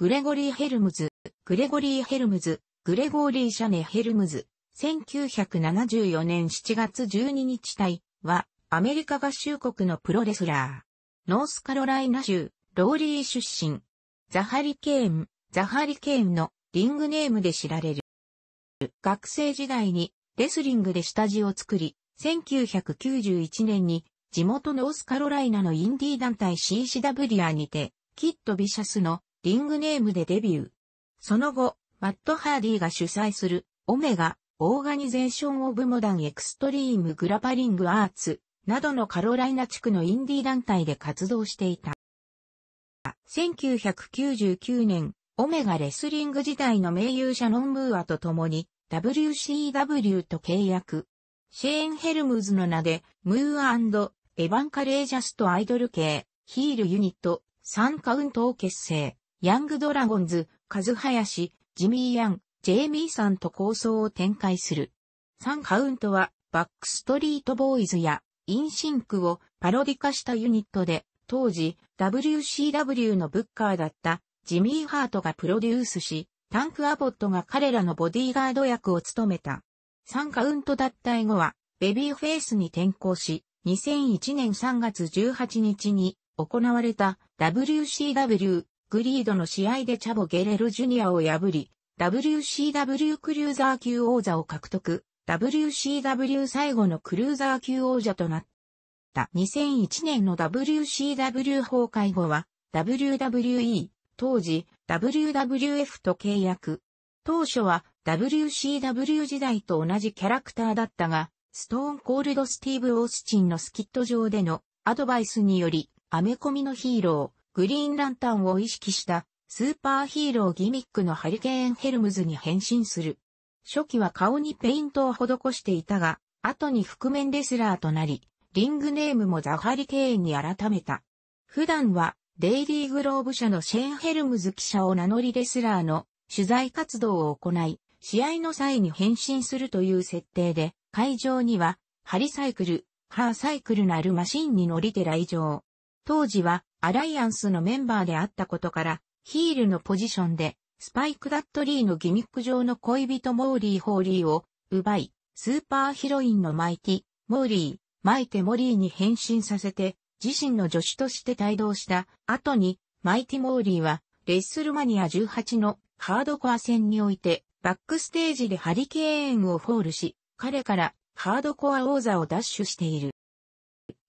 グレゴリー・ヘルムズ、グレゴリー・ヘルムズ、グレゴーリー・シャネ・ヘルムズ、1974年7月12日隊は、アメリカ合衆国のプロレスラー。ノースカロライナ州、ローリー出身。ザ・ハリケーンのリングネームで知られる。学生時代にレスリングで下地を作り、1991年に地元ノースカロライナのインディー団体 CCWA にて、キッド・ビシャスのリングネームでデビュー。その後、マット・ハーディが主催するオメガ・オーガニゼーション・オブ・モダン・エクストリーム・グラパリング・アーツなどのカロライナ地区のインディー団体で活動していた。1999年、オメガレスリング時代の盟友シャノン・ムーアと共に WCW と契約。シェーン・ヘルムズの名で、ムーア&エヴァン・カレージャスとアイドル系、ヒールユニット、3カウントを結成。ヤング・ドラゴンズ、カズハヤシ、ジミー・ヤン、ジェイミーさんと構想を展開する。3カウントは、バックストリート・ボーイズや、インシンクをパロディ化したユニットで、当時、WCW のブッカーだったジミー・ハートがプロデュースし、タンク・アボットが彼らのボディーガード役を務めた。3カウント脱退後は、ベビーフェイスに転向し、2001年3月18日に行われた WCW グリードの試合でチャボ・ゲレロ・ジュニアを破り、WCW クルーザー級王座を獲得、WCW 最後のクルーザー級王者となった。2001年の WCW 崩壊後は WWE、当時 WWF と契約。当初は WCW 時代と同じキャラクターだったが、ストーンコールドスティーブ・オースチンのスキット上でのアドバイスにより、アメコミのヒーロー、グリーンランタンを意識したスーパーヒーローギミックのハリケーン・ヘルムズに変身する。初期は顔にペイントを施していたが、後に覆面レスラーとなり、リングネームもザ・ハリケーンに改めた。普段は、デイリー・グローブ社のシェーン・ヘルムズ記者を名乗りレスラーの取材活動を行い、試合の際に変身するという設定で、会場には、ハリサイクル、ハーサイクルなるマシンに乗りて来場。当時は、アライアンスのメンバーであったことから、ヒールのポジションで、スパイク・ダットリーのギミック上の恋人モーリー・ホーリーを奪い、スーパーヒロインのマイティ・モーリー、マイティ・モリーに変身させて、自身の助手として帯同した後に、マイティ・モーリーは、レスルマニア18のハードコア戦において、バックステージでハリケーンをフォールし、彼からハードコア王座を奪取している。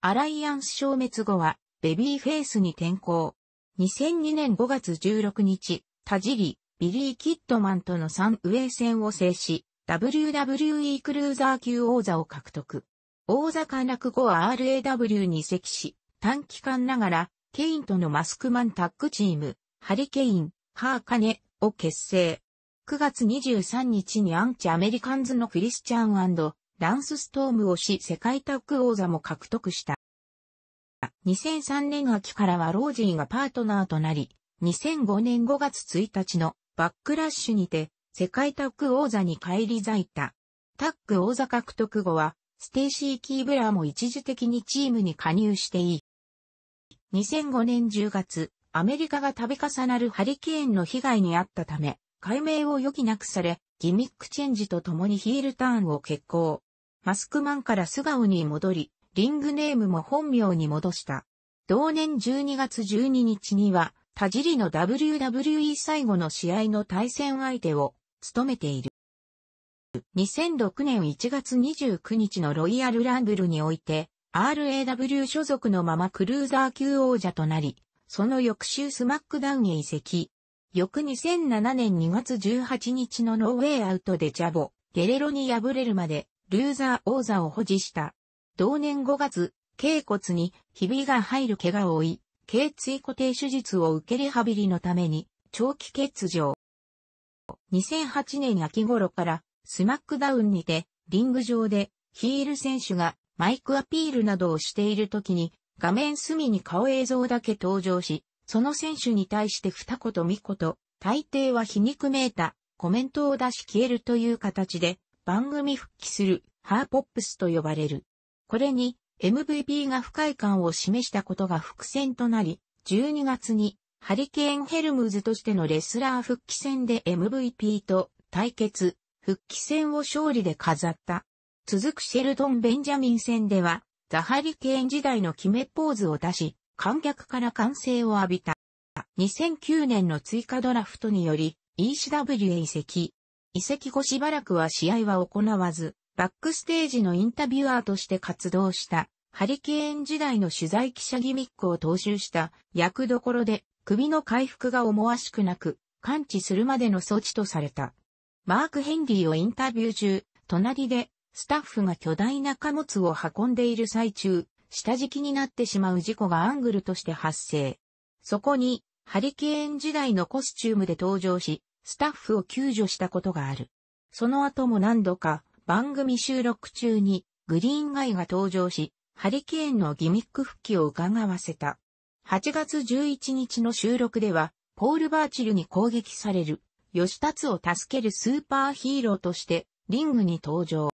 アライアンス消滅後は、ベビーフェイスに転向。2002年5月16日、田尻、ビリー・キッドマンとの3ウェイ戦を制し、WWE クルーザー級王座を獲得。王座陥落後は RAW に移籍し、短期間ながら、ケインとのマスクマンタッグチーム、ハリケイン、ハーカネを結成。9月23日にアンチアメリカンズのクリスチャン&ランスストームをし世界タッグ王座も獲得した。2003年秋からはロージーがパートナーとなり、2005年5月1日のバックラッシュにて世界タッグ王座に返り咲いた。タッグ王座獲得後は、ステイシー・キーブラーも一時的にチームに加入していい。2005年10月、アメリカが度重なるハリケーンの被害に遭ったため、改名を余儀なくされ、ギミックチェンジとともにヒールターンを決行。マスクマンから素顔に戻り、リングネームも本名に戻した。同年12月12日には、田尻の WWE 最後の試合の対戦相手を務めている。2006年1月29日のロイヤルランブルにおいて、RAW 所属のままクルーザー級王者となり、その翌週スマックダウンへ移籍。翌2007年2月18日のノーウェイアウトでチャボ、ゲレロに敗れるまで、ルーザー王座を保持した。同年5月、脛骨にひびが入る怪我を負い、頚椎固定手術を受けリハビリのために、長期欠場。2008年秋頃から、スマックダウンにて、リング上で、ヒール選手がマイクアピールなどをしているときに、画面隅に顔映像だけ登場し、その選手に対して二言三言、大抵は皮肉めいた、コメントを出し消えるという形で、番組復帰する、ハーポップスと呼ばれる。これに、MVP が不快感を示したことが伏線となり、12月に、ハリケーン・ヘルムズとしてのレスラー復帰戦で MVP と対決、復帰戦を勝利で飾った。続くシェルドン・ベンジャミン戦では、ザ・ハリケーン時代の決めポーズを出し、観客から歓声を浴びた。2009年の追加ドラフトにより、ECW へ移籍。移籍後しばらくは試合は行わず、バックステージのインタビュアーとして活動した、ハリケーン時代の取材記者ギミックを踏襲した役どころで、首の回復が思わしくなく、完治するまでの措置とされた。マーク・ヘンリーをインタビュー中、隣で、スタッフが巨大な貨物を運んでいる最中、下敷きになってしまう事故がアングルとして発生。そこに、ハリケーン時代のコスチュームで登場し、スタッフを救助したことがある。その後も何度か番組収録中にグリーンガイが登場し、ハリケーンのギミック復帰を伺わせた。8月11日の収録では、ポール・バーチルに攻撃される、吉達を助けるスーパーヒーローとしてリングに登場。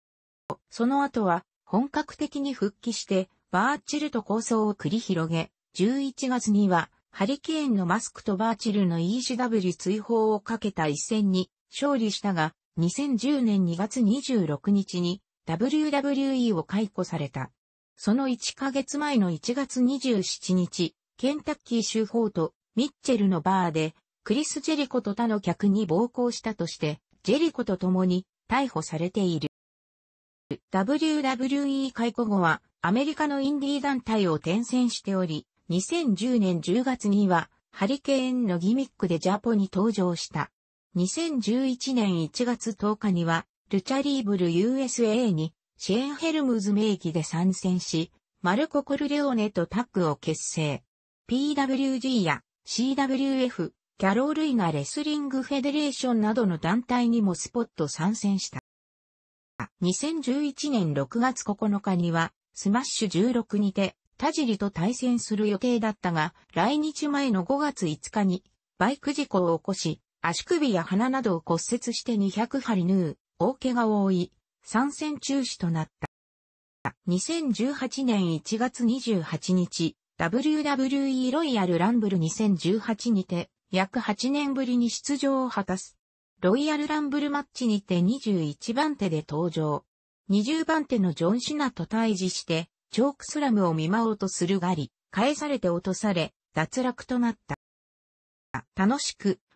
その後は本格的に復帰して、バーチルと抗争を繰り広げ、11月には、ハリケーンのマスクとバーチルの ECW 追放をかけた一戦に勝利したが、2010年2月26日に WWE を解雇された。その1ヶ月前の1月27日、ケンタッキー州フォート、ミッチェルのバーで、クリス・ジェリコと他の客に暴行したとして、ジェリコと共に逮捕されている。WWE 解雇後は、アメリカのインディー団体を転戦しており、2010年10月には、ハリケーンのギミックでジャポに登場した。2011年1月10日には、ルチャリーブル USA に、シェーン・ヘルムズ名義で参戦し、マルコ・コルレオネとタッグを結成。PWG や CWF、キャロル・イナ・レスリング・フェデレーションなどの団体にもスポット参戦した。2011年6月9日には、スマッシュ16にて、田尻と対戦する予定だったが、来日前の5月5日に、バイク事故を起こし、足首や鼻などを骨折して200針縫う、大怪我を負い、参戦中止となった。2018年1月28日、WWE ロイヤルランブル2018にて、約8年ぶりに出場を果たす。ロイヤルランブルマッチにて21番手で登場。20番手のジョン・シナと対峙して、チョークスラムを見舞おうとするが返されて落とされ、脱落となった。楽しく